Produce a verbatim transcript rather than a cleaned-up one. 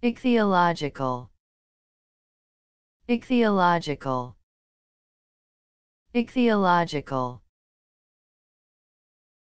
Ichthyological. Ichthyological. Ichthyological.